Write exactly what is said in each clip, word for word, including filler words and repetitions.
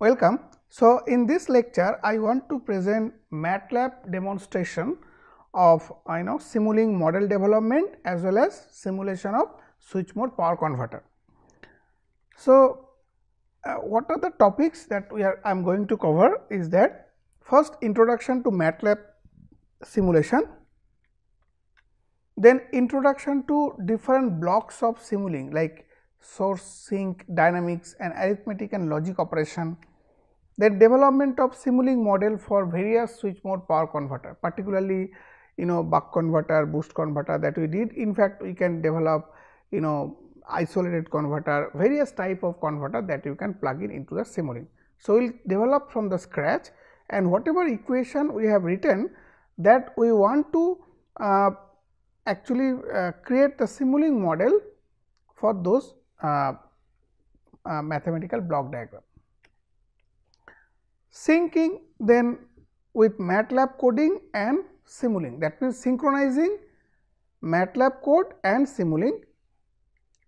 Welcome. So in this lecture I want to present MATLAB demonstration of you know simulating model development as well as simulation of switch mode power converter. So uh, what are the topics that we are I am going to cover is that first introduction to MATLAB simulation, then introduction to different blocks of simulating like source, sink, dynamics and arithmetic and logic operation, then development of simulating model for various switch mode power converter, particularly you know buck converter, boost converter that we did. In fact, we can develop you know isolated converter, various type of converter that you can plug in into the simulating. So, we will develop from the scratch and whatever equation we have written that we want to uh, actually uh, create the simulating model for those uh, uh, mathematical block diagram. Syncing then with MATLAB coding and simulating, that means synchronizing MATLAB code and simulating,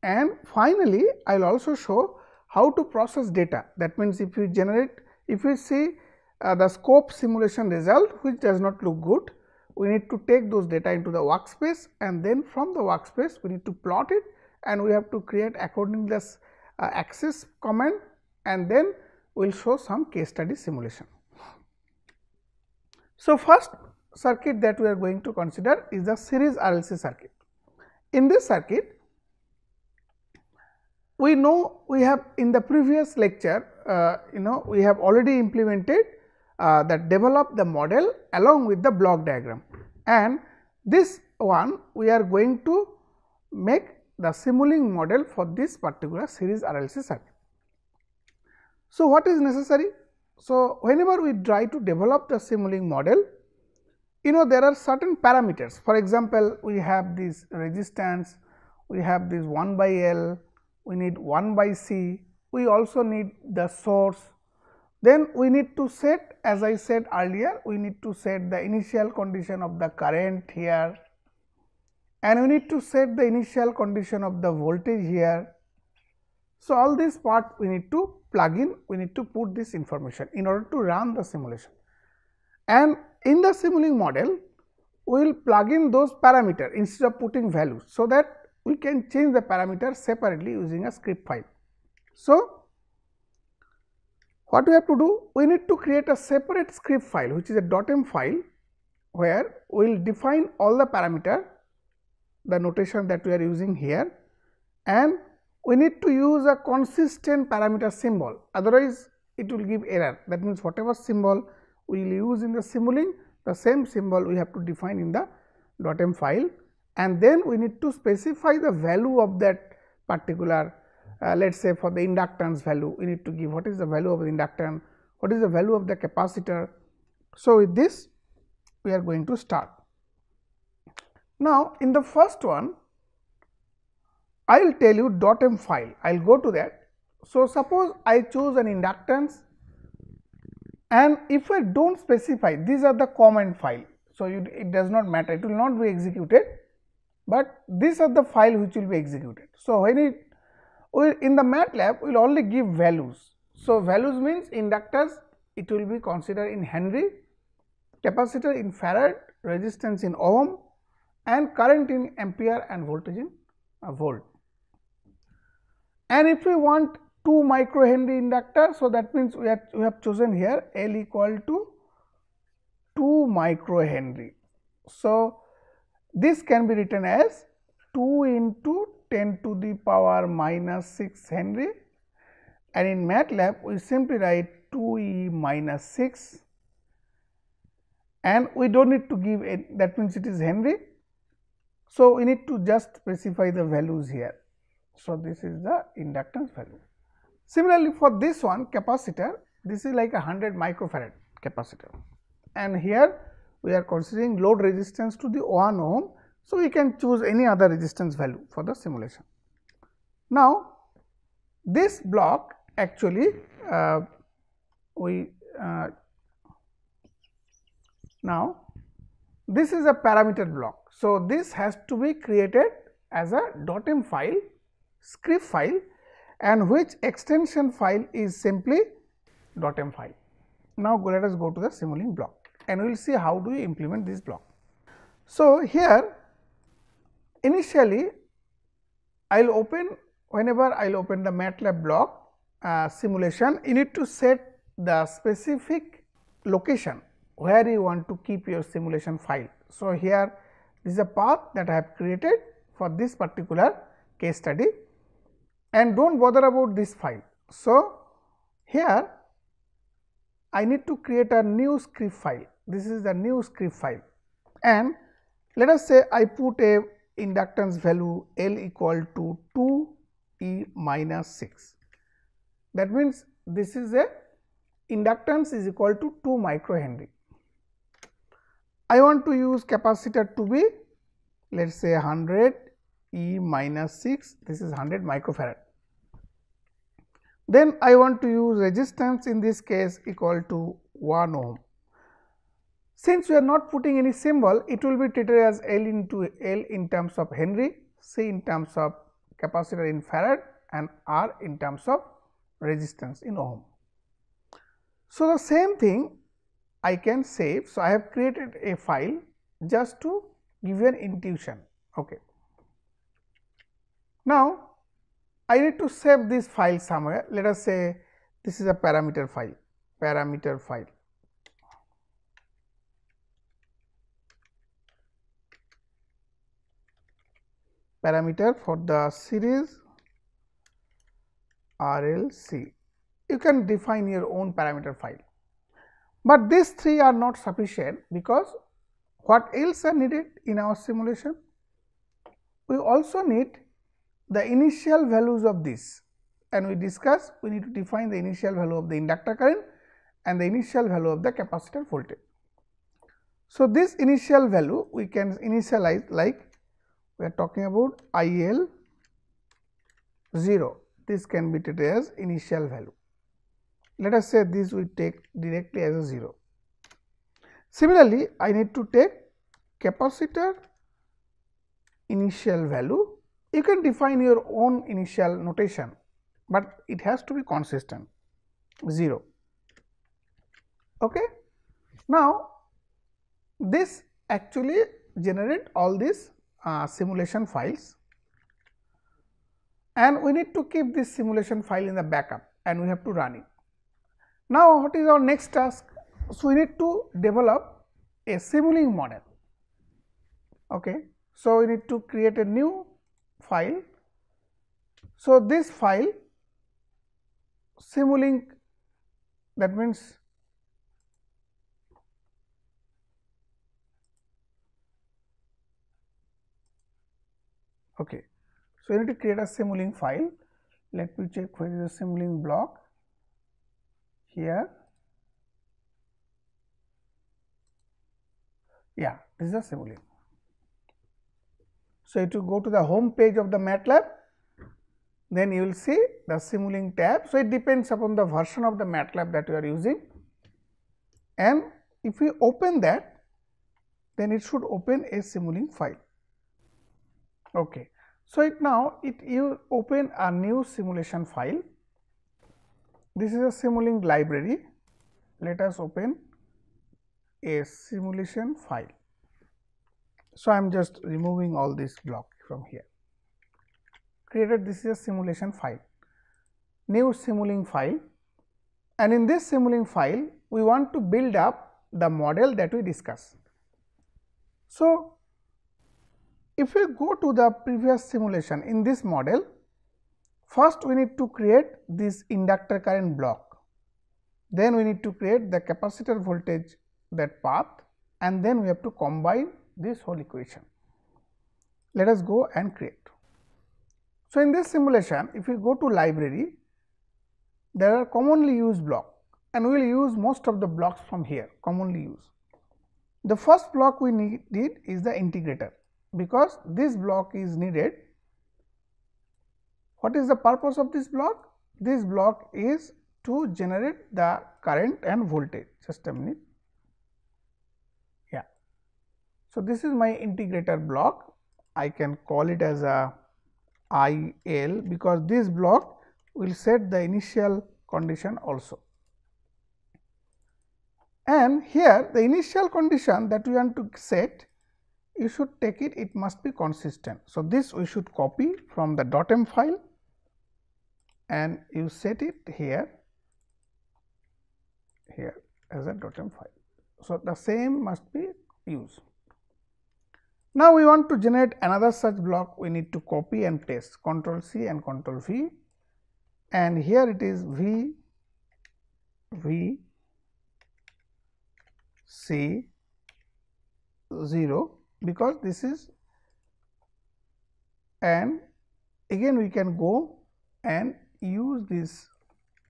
and finally I will also show how to process data. That means if you generate, if you see uh, the scope simulation result which does not look good, we need to take those data into the workspace and then from the workspace we need to plot it and we have to create according to this uh, axis command, and then we will show some case study simulation. So, first circuit that we are going to consider is the series R L C circuit. In this circuit, we know we have in the previous lecture, uh, you know we have already implemented uh, that develop the model along with the block diagram, and this one we are going to make the simulating model for this particular series R L C circuit. So, what is necessary? So, whenever we try to develop the simulating model, you know there are certain parameters. For example, we have this resistance, we have this one by L, we need one by C, we also need the source. Then we need to set, as I said earlier, we need to set the initial condition of the current here, and we need to set the initial condition of the voltage here. So, all this part we need to plug in, we need to put this information in order to run the simulation, and in the simulating model we will plug in those parameters instead of putting values, so that we can change the parameters separately using a script file. So, what we have to do? We need to create a separate script file which is a .m file where we will define all the parameter, the notation that we are using here, and we need to use a consistent parameter symbol, otherwise it will give error. That means, whatever symbol we will use in the simulating, the same symbol we have to define in the .m file, and then we need to specify the value of that particular uh, let us say for the inductance value, we need to give what is the value of the inductance, what is the value of the capacitor. So, with this we are going to start. Now, in the first one I will tell you .m file, I will go to that. So, suppose I choose an inductance, and if I do not specify, these are the comment file. So, you, it does not matter, it will not be executed, but these are the file which will be executed. So, when it we, in the MATLAB we will only give values. So, values means inductors it will be considered in Henry, capacitor in farad, resistance in ohm, and current in ampere and voltage in uh, volt. And if we want two micro Henry inductor, so that means we have, we have chosen here L equal to two micro Henry. So, this can be written as two into ten to the power minus six Henry, and in MATLAB we simply write two e minus six, and we do not need to give it, that means it is Henry. So, we need to just specify the values here. So, this is the inductance value. Similarly, for this one capacitor, this is like a one hundred microfarad capacitor, and here we are considering load resistance to the one ohm. So, we can choose any other resistance value for the simulation. Now, this block actually uh, we uh, now this is a parameter block. So, this has to be created as a .m file, script file, and which extension file is simply .m file. Now let us go to the Simulink block and we will see how do we implement this block. So here initially I will open, whenever I will open the MATLAB block uh, simulation, you need to set the specific location where you want to keep your simulation file. So here this is a path that I have created for this particular case study, and do not bother about this file. So here I need to create a new script file. This is the new script file, and let us say I put a inductance value L equal to two E minus six. That means this is a inductance is equal to two micro henry. I want to use capacitor to be, let us say one hundred E minus six, this is one hundred microfarad. Then I want to use resistance in this case equal to one ohm. Since we are not putting any symbol, it will be treated as L into L in terms of Henry, C in terms of capacitor in farad, and R in terms of resistance in ohm. So the same thing I can save. So I have created a file just to give you an intuition. Okay. Now I need to save this file somewhere. Let us say this is a parameter file, parameter file. Parameter for the series R L C. You can define your own parameter file. But these three are not sufficient, because what else are needed in our simulation? We also need the initial values of this, and we discussed we need to define the initial value of the inductor current and the initial value of the capacitor voltage. So this initial value we can initialize like we are talking about I L zero, this can be treated as initial value. Let us say this we take directly as a zero. Similarly, I need to take capacitor initial value. You can define your own initial notation, but it has to be consistent zero. Okay. Now this actually generate all these uh, simulation files, and we need to keep this simulation file in the backup and we have to run it. Now what is our next task? So we need to develop a Simulink model. Okay. So we need to create a new file. So this file Simulink, that means okay. So you need to create a Simulink file. Let me check where is the Simulink block. Here, yeah, this is a Simulink. So if you go to the home page of the MATLAB, then you will see the Simulink tab. So it depends upon the version of the MATLAB that you are using, and if we open that, then it should open a Simulink file. Okay. So it now it you open a new simulation file. This is a Simulink library. Let us open a simulation file. So I am just removing all this block from here. Created this is a simulation file, new Simulink file, and in this Simulink file we want to build up the model that we discussed. So if we go to the previous simulation, in this model first we need to create this inductor current block, then we need to create the capacitor voltage that path, and then we have to combine this whole equation. Let us go and create. So in this simulation, if you go to library, there are commonly used block, and we will use most of the blocks from here commonly used. The first block we need, need is the integrator, because this block is needed. What is the purpose of this block? This block is to generate the current and voltage. Just a minute. So this is my integrator block. I can call it as a I L, because this block will set the initial condition also. and here the initial condition that we want to set, you should take it, it must be consistent. So, this we should copy from the .m file and you set it here, here as a .m file. So, the same must be used. Now, we want to generate another such block, we need to copy and paste Ctrl C and Ctrl V, and here it is V, V, C, zero, because this is, and again we can go and use this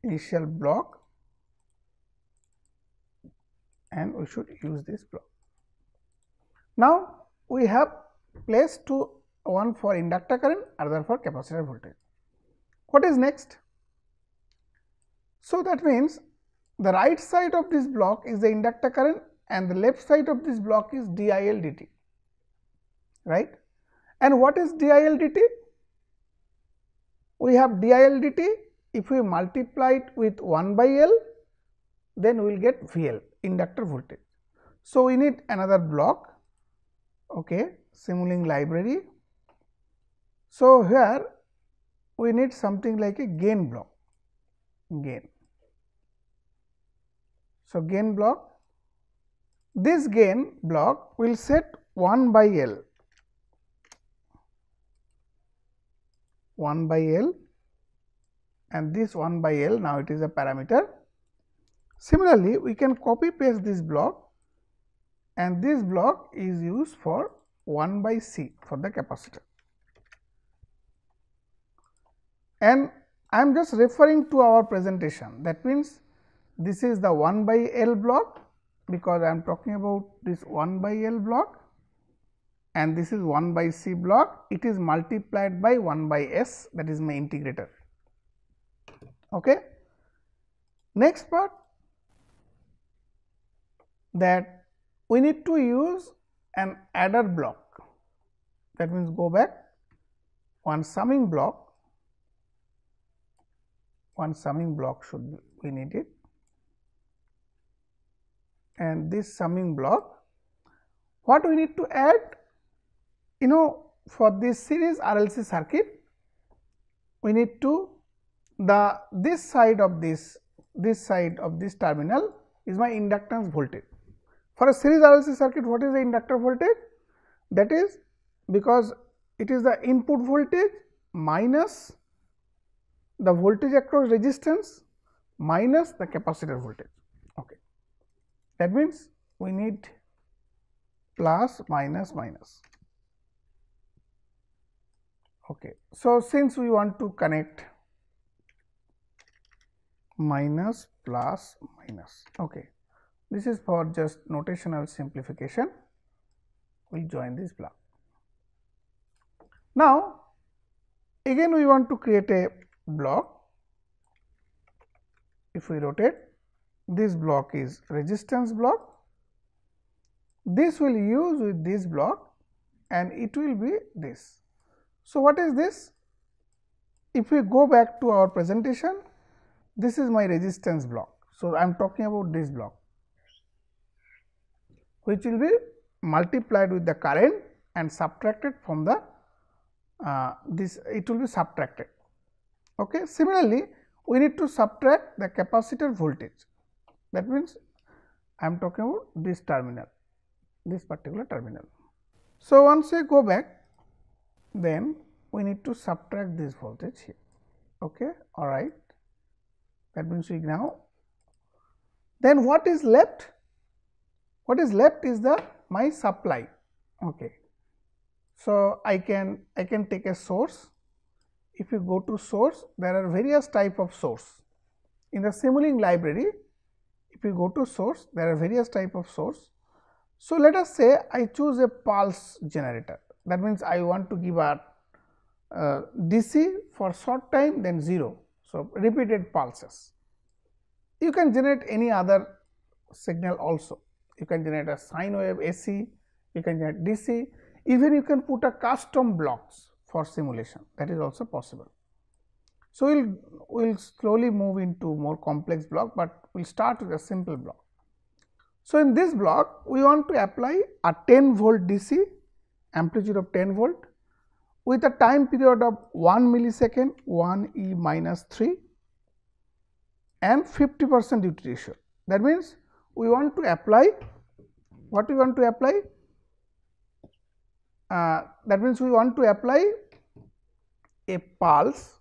initial block and we should use this block. Now, we have placed two, one for inductor current, other for capacitor voltage. What is next? So, that means the right side of this block is the inductor current and the left side of this block is D I L D T, right? And what is D I L D T? We have D I L D T, if we multiply it with one by L, then we will get V L, inductor voltage. So, we need another block, okay, Simulink library. So, here we need something like a gain block, gain. So, gain block, this gain block will set one by L, one by L, and this one by L now it is a parameter. Similarly, we can copy paste this block and this block is used for one by C for the capacitor. And I am just referring to our presentation, that means this is the one by L block, because I am talking about this one by L block, and this is one by C block, it is multiplied by one by S, that is my integrator. Okay. Next part, that we need to use an adder block, that means go back, one summing block, one summing block should be, we need it. And this summing block, what we need to add, you know, for this series R L C circuit, we need to the this side of this this side of this terminal is my inductance voltage. For a series R L C circuit, what is the inductor voltage? That is because it is the input voltage minus the voltage across resistance minus the capacitor voltage. Okay. That means we need plus, minus, minus. Okay. So, since we want to connect minus, plus, minus. Okay. This is for just notational simplification. We join this block. Now, again we want to create a block. If we rotate, this block is resistance block, this will use with this block and it will be this. So, what is this? If we go back to our presentation, this is my resistance block. So, I am talking about this block, which will be multiplied with the current and subtracted from the uh, this, it will be subtracted. Okay. Similarly, we need to subtract the capacitor voltage. That means, I am talking about this terminal, this particular terminal. So, once I go back, then we need to subtract this voltage here, okay, all right. That means, we now, then what is left? What is left is the my supply, okay. So, I can, I can take a source. If you go to source, there are various type of source. In the Simulink library, if you go to source, there are various type of source. So, let us say I choose a pulse generator, that means I want to give a uh, D C for short time, then zero. So, repeated pulses. You can generate any other signal also, you can generate a sine wave A C, you can generate D C, even you can put a custom blocks for simulation, that is also possible. So, we will we'll slowly move into more complex block, but we will start with a simple block. So, in this block we want to apply a ten volt D C amplitude of ten volt with a time period of one millisecond one E minus three and fifty percent duty ratio. That means, we want to apply what we want to apply uh, that means we want to apply a pulse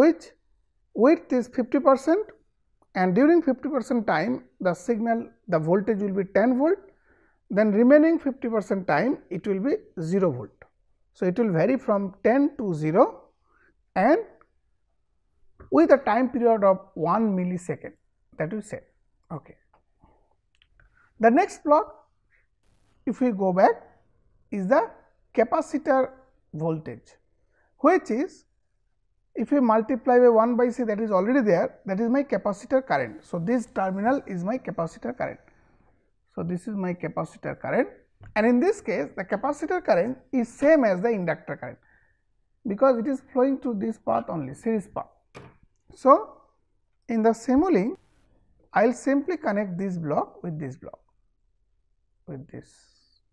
which width is fifty percent and during fifty percent time the signal the voltage will be ten volt, then remaining fifty percent time it will be zero volt. So, it will vary from ten to zero and with a time period of one millisecond that we said. Okay. The next block, if we go back, is the capacitor voltage, which is if we multiply by one by C, that is already there, that is my capacitor current. So, this terminal is my capacitor current. So, this is my capacitor current. And in this case the capacitor current is same as the inductor current because it is flowing through this path only, series path. So, in the simulating I will simply connect this block with this block with this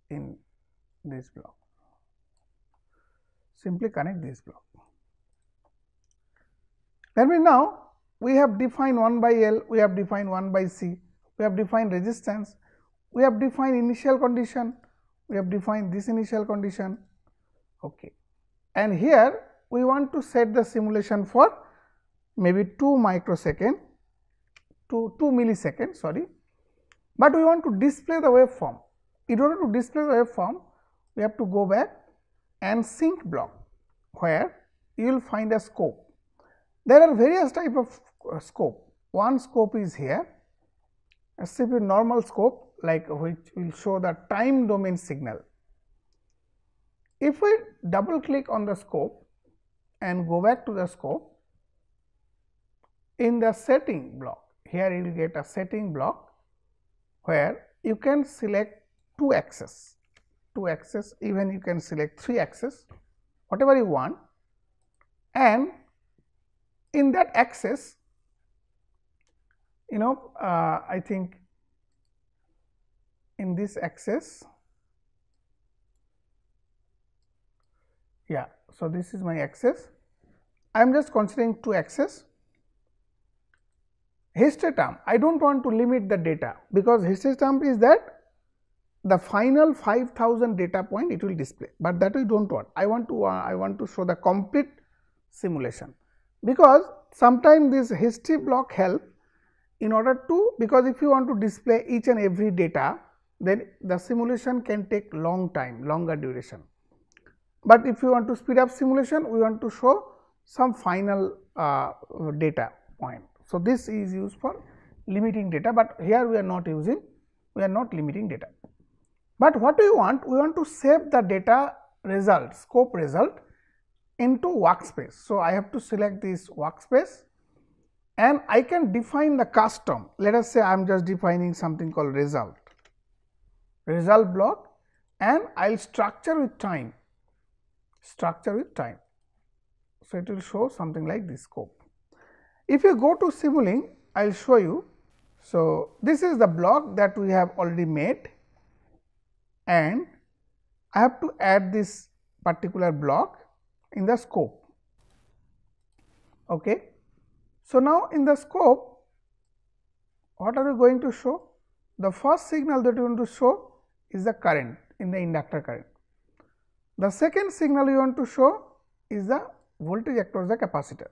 in this block, simply connect this block. That means now we have defined one by L, we have defined one by C, we have defined resistance, we have defined initial condition, we have defined this initial condition, okay. And here we want to set the simulation for maybe two microsecond to two millisecond sorry, but we want to display the waveform. In order to display the waveform we have to go back and sync block where you will find a scope. There are various type of scope. One scope is here, a simple normal scope like which will show the time domain signal. If we double click on the scope and go back to the scope, in the setting block, here you will get a setting block where you can select two axes, two axes, even you can select three axes, whatever you want, and in that axis, you know, uh, I think in this axis, yeah, so this is my axis. I am just considering two axes. Histogram, I do not want to limit the data because histogram is that the final five thousand data point it will display, but that we do not want. I want to, uh, I want to show the complete simulation because sometimes this history block help in order to, because if you want to display each and every data, then the simulation can take long time, longer duration. But if you want to speed up simulation, we want to show some final uh, data point. So, this is used for limiting data, but here we are not using, we are not limiting data. But what we want, we want to save the data result, scope result into workspace. So, I have to select this workspace and I can define the custom. Let us say I am just defining something called result. result block and I will structure with time, structure with time. So, it will show something like this scope. If you go to Simulink, I will show you. So, this is the block that we have already made and I have to add this particular block in the scope. Okay. So, now in the scope, what are we going to show? The first signal that you want to show is the current in the inductor current. The second signal you want to show is the voltage across the capacitor.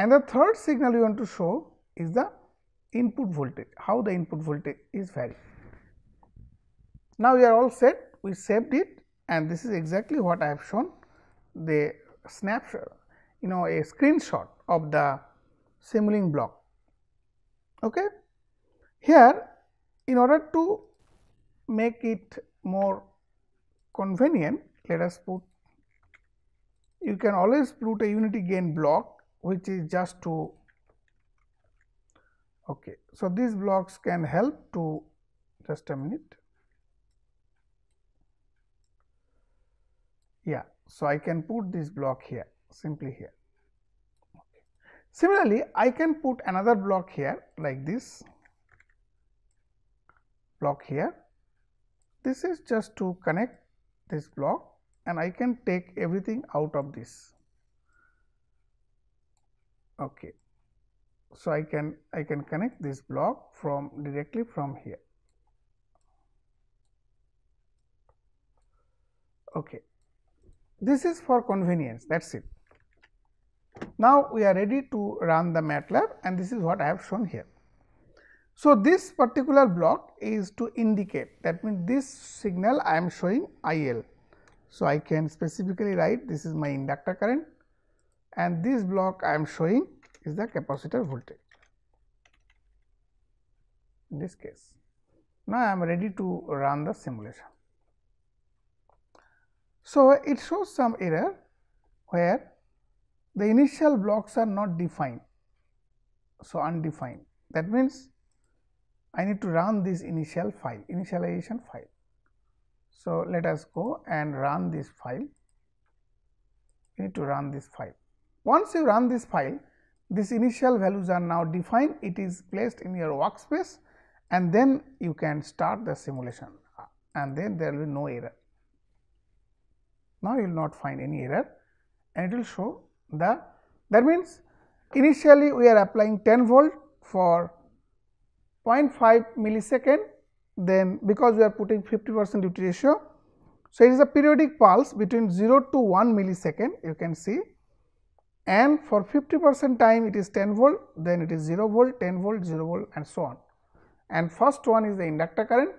And the third signal you want to show is the input voltage, how the input voltage is varied. Now, we are all set, we saved it and this is exactly what I have shown, the snapshot, you know, a screenshot of the Simulink block. Okay. Here, in order to make it more convenient, let us put, you can always put a unity gain block which is just to, okay. So, these blocks can help to, just a minute, yeah. So, I can put this block here, simply here. Okay. Similarly, I can put another block here like this, block here. This is just to connect this block and I can take everything out of this. Okay. So, I can I can connect this block from directly from here. Okay. This is for convenience, that is it. Now, we are ready to run the MATLAB and this is what I have shown here. So, this particular block is to indicate, that means this signal I am showing I L. So, I can specifically write this is my inductor current and this block I am showing is the capacitor voltage in this case. Now, I am ready to run the simulation. So, it shows some error where the initial blocks are not defined. So, undefined, that means I need to run this initial file, initialization file. So, let us go and run this file. We need to run this file. Once you run this file, these initial values are now defined, it is placed in your workspace and then you can start the simulation and then there will be no error. Now, you will not find any error and it will show the, that means initially we are applying ten volt for zero point five millisecond, then because we are putting fifty percent duty ratio. So, it is a periodic pulse between zero to one millisecond you can see, and for fifty percent time it is ten volt, then it is zero volt, ten volt, zero volt and so on. And first one is the inductor current,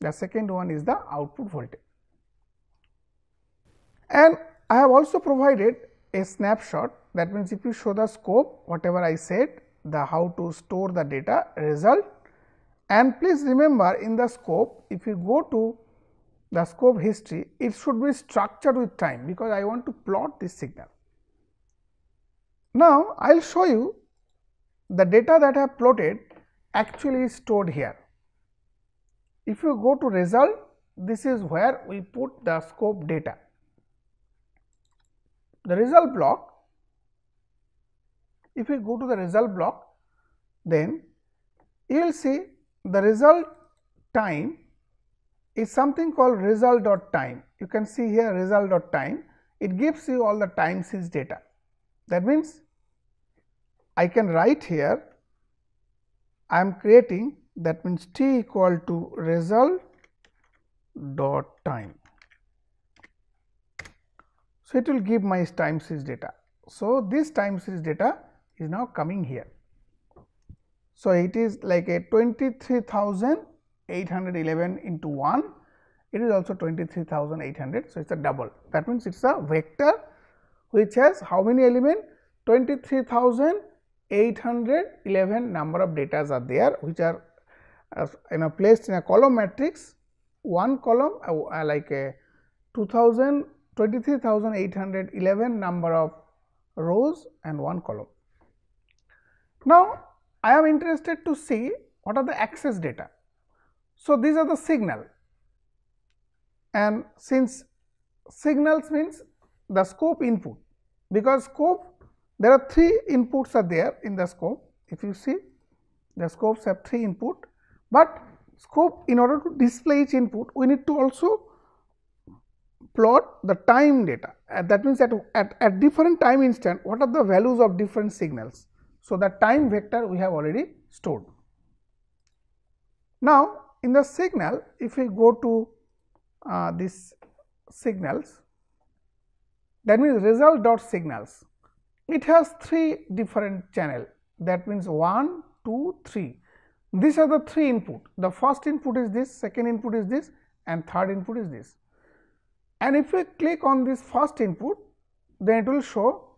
the second one is the output voltage. And I have also provided a snapshot, that means if you show the scope, whatever I said, the how to store the data result. And please remember in the scope, if you go to the scope history, it should be structured with time because I want to plot this signal. Now, I will show you the data that I have plotted actually is stored here. If you go to result, this is where we put the scope data. The result block, if we go to the result block, then you will see the result time is something called result dot time. You can see here result dot time, it gives you all the time series data. That means, I can write here, I am creating, that means t equal to result dot time. So, it will give my time series data. So, this time series data is now coming here. So, it is like a twenty-three thousand eight hundred eleven into one, it is also twenty-three thousand eight hundred. So, it is a double, that means it is a vector which has how many element? twenty-three thousand eight hundred eleven number of datas are there, which are uh, you know placed in a column matrix, one column uh, like a two thousand twenty-three thousand eight hundred eleven number of rows and one column. Now, I am interested to see what are the access data. So, these are the signal, and since signals means the scope input, because scope there are three inputs are there in the scope. If you see the scopes have three input, but scope in order to display each input we need to also plot the time data, and that means that at, at different time instant what are the values of different signals. So, the time vector we have already stored. Now, in the signal if we go to uh, these signals, that means result dot signals, it has three different channel, that means one, two, three. These are the three input, the first input is this, second input is this and third input is this. And if we click on this first input, then it will show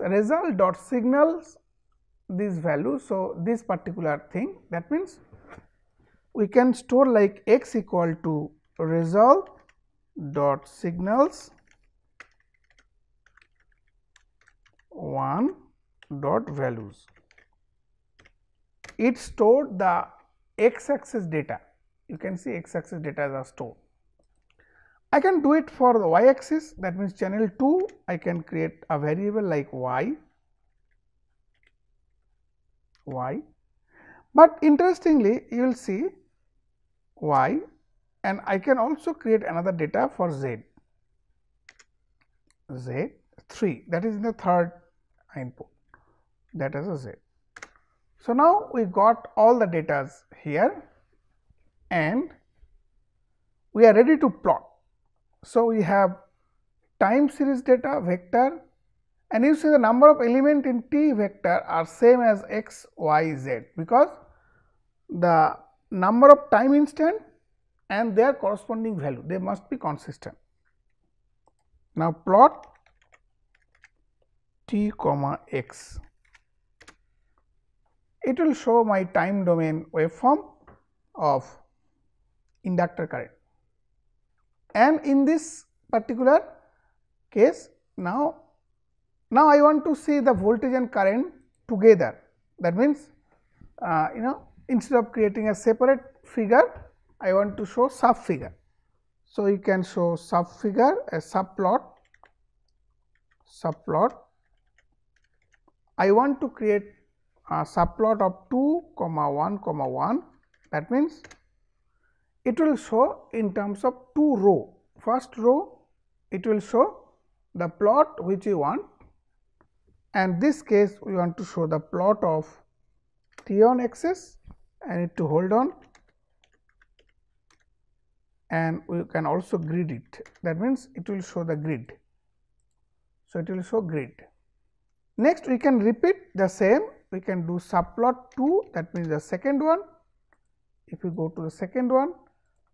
result dot signals this value. So, this particular thing, that means we can store like x equal to result dot signals one dot values. It stored the x axis data, you can see x axis data are stored. I can do it for the y axis, that means channel two, I can create a variable like y, y. But interestingly, you will see y, and I can also create another data for z, z three, that is in the third input, that is a z. So, now we got all the data here and we are ready to plot. So, we have time series data, vector, and you see the number of elements in T vector are same as x, y, z, because the number of time instant and their corresponding value, they must be consistent. Now, plot t comma x. It will show my time domain waveform of inductor current, and in this particular case now now I want to see the voltage and current together. That means uh, you know instead of creating a separate figure, I want to show sub figure. So, you can show sub figure as subplot subplot I want to create a subplot of two comma one comma one, that means it will show in terms of two row. First row it will show the plot which you want, and this case we want to show the plot of t on axis. I need to hold on, and we can also grid it, that means it will show the grid. So, it will show grid. Next we can repeat the same, we can do subplot two, that means the second one. If we go to the second one,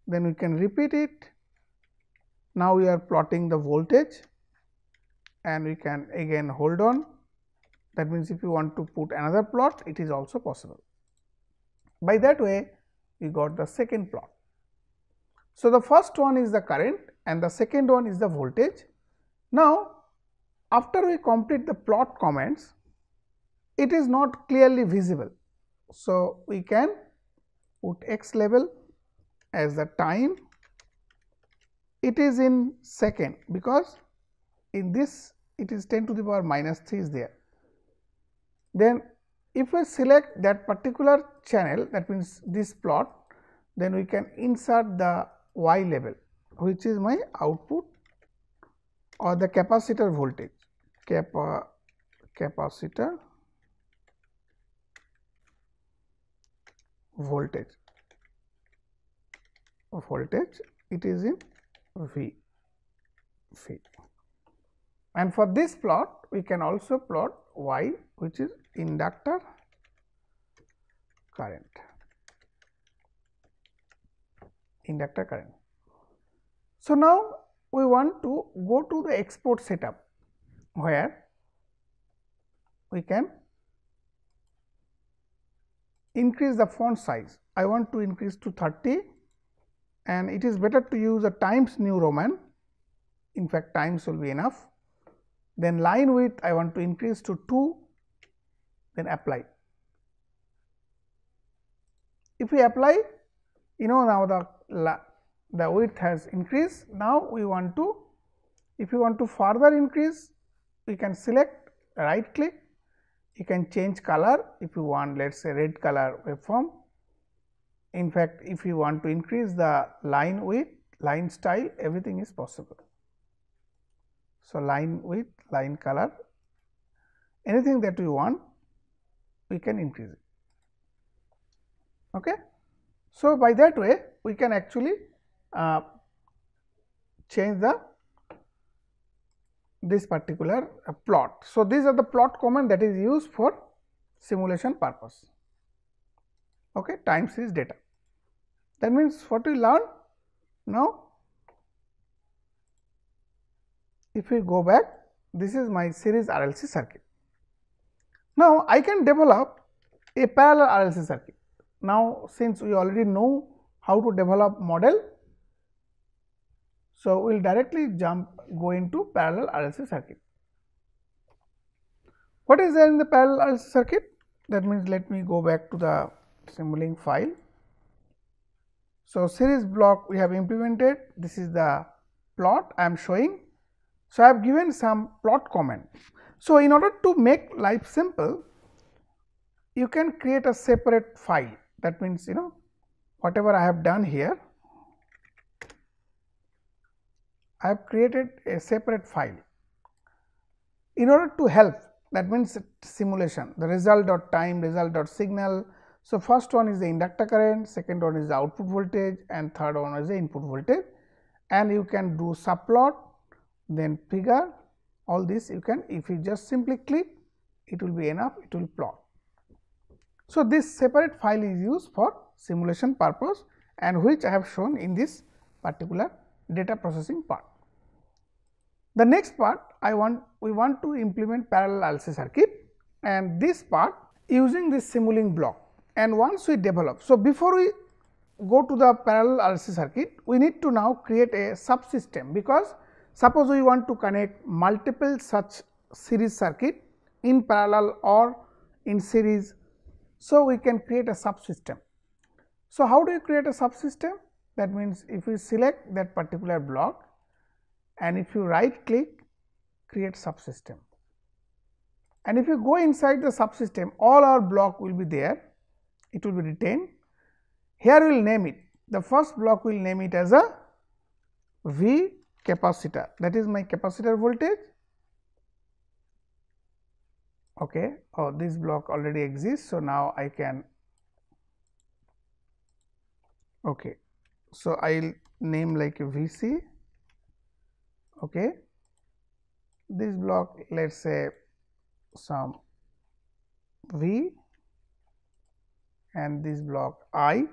then we can repeat it. Now, we are plotting the voltage, and we can again hold on, that means if you want to put another plot, it is also possible. By that way, we got the second plot. So, the first one is the current and the second one is the voltage. Now, after we complete the plot commands, it is not clearly visible. So, we can put x label as the time. It is in second, because in this it is ten to the power minus three is there. Then if we select that particular channel, that means this plot, then we can insert the y label, which is my output or the capacitor voltage, Capa, capacitor voltage voltage it is in v v and for this plot we can also plot y, which is inductor current inductor current so, now we want to go to the export setup, where we can increase the font size. I want to increase to thirty, and it is better to use a Times New Roman, in fact Times will be enough. Then line width I want to increase to two, then apply. If we apply, you know now the, the width has increased. Now, we want to, if you want to further increase, we can select, right click. You can change color if you want, let us say red color waveform. In fact, if you want to increase the line width, line style, everything is possible. So, line width, line color, anything that we want, we can increase it. Okay? So, by that way, we can actually uh, change the this particular uh, plot. So, these are the plot command that is used for simulation purpose, okay, time series data. That means, what we learn now, if we go back, this is my series R L C circuit. Now, I can develop a parallel R L C circuit. Now, since we already know how to develop model, so, we will directly jump go into parallel R L C circuit. What is there in the parallel R L C circuit? That means, let me go back to the Simulink file. So, series block we have implemented, this is the plot I am showing. So, I have given some plot command. So, in order to make life simple, you can create a separate file, that means you know whatever I have done here, I have created a separate file in order to help. That means simulation, the result dot time, result dot signal. So, first one is the inductor current, second one is the output voltage, and third one is the input voltage, and you can do subplot, then figure, all this you can, if you just simply click, it will be enough, it will plot. So, this separate file is used for simulation purpose, and which I have shown in this particular data processing part. The next part, I want we want to implement parallel R L C circuit, and this part using this Simulink block. And once we develop, so before we go to the parallel R L C circuit, we need to now create a subsystem, because suppose we want to connect multiple such series circuit in parallel or in series. So, we can create a subsystem. So, how do you create a subsystem? That means, if you select that particular block and if you right click, create subsystem, and if you go inside the subsystem, all our block will be there. It will be retained. Here we will name it. The first block will name it as a V capacitor, that is my capacitor voltage. Okay. Oh, this block already exists. So, now I can, okay. So, I will name like V C, okay. This block, let us say some V, and this block I,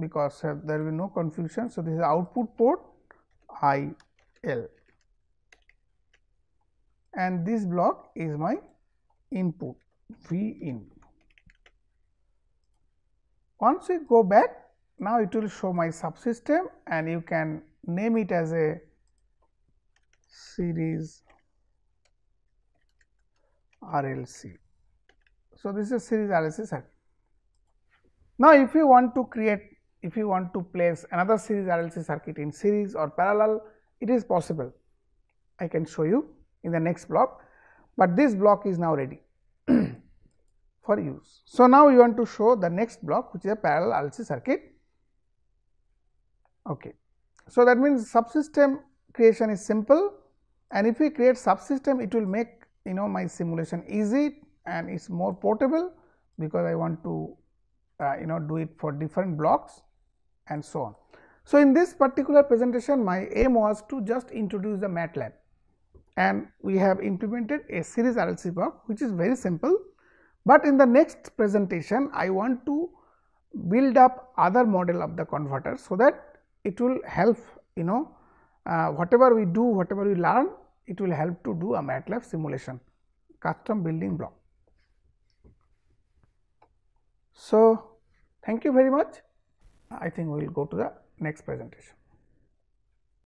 because there will be no confusion. So, this is output port I L, and this block is my input V in. Once we go back, now it will show my subsystem, and you can name it as a series R L C. So, this is series R L C circuit. Now, if you want to create, if you want to place another series R L C circuit in series or parallel, it is possible. I can show you in the next block, but this block is now ready for use. So, now we want to show the next block, which is a parallel R L C circuit. Okay. So, that means subsystem creation is simple, and if we create subsystem, it will make, you know, my simulation easy, and it is more portable, because I want to Uh, you know, do it for different blocks and so on. So, in this particular presentation, my aim was to just introduce the MATLAB, and we have implemented a series R L C block, which is very simple. But in the next presentation, I want to build up other model of the converter, so that it will help, you know, uh, whatever we do, whatever we learn, it will help to do a MATLAB simulation, custom building block. So, thank you very much. I think we will go to the next presentation.